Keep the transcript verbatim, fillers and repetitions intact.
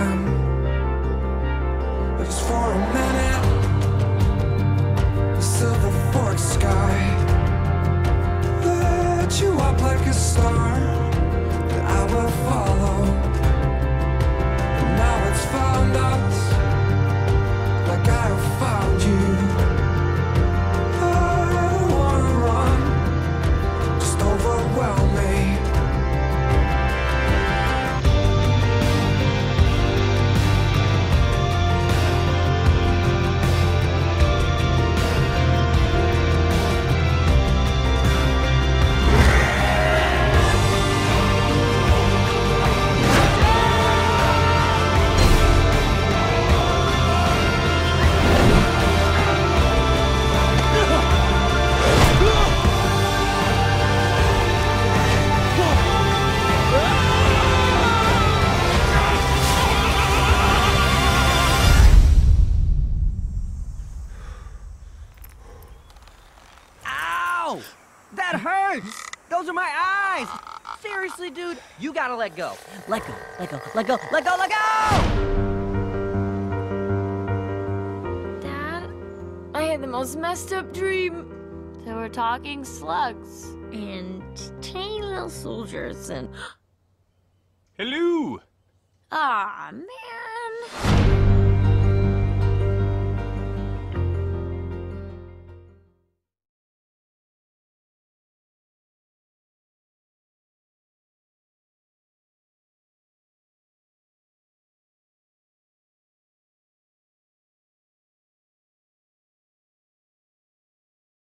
time, but just for a minute. The silver fork sky lit you up like a star that I will follow. And now it's found us, like I have found you. I don't wanna run, just overwhelm me. That hurts! Those are my eyes! Seriously, dude, you gotta let go. Let go, let go, let go, let go, let go! Dad, I had the most messed up dream. There were talking slugs and tiny little soldiers and... Hello! Aw, man.